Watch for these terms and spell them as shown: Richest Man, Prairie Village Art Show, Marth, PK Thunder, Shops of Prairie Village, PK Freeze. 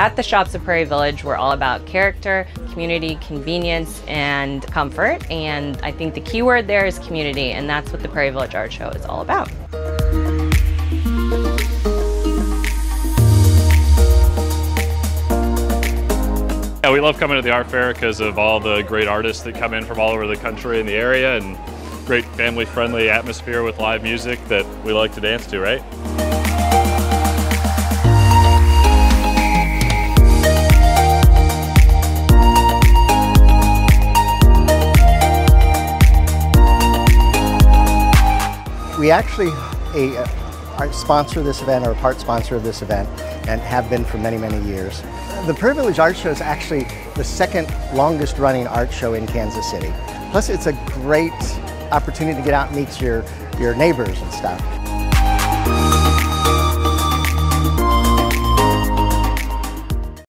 At the Shops of Prairie Village, we're all about character, community, convenience, and comfort. And I think the key word there is community, and that's what the Prairie Village Art Show is all about. Yeah, we love coming to the art fair because of all the great artists that come in from all over the country and the area, and great family-friendly atmosphere with live music that we like to dance to, right? We actually sponsor this event, or a part sponsor of this event, and have been for many, many years. The Prairie Village Art Show is actually the second longest running art show in Kansas City. Plus it's a great opportunity to get out and meet your neighbors and stuff.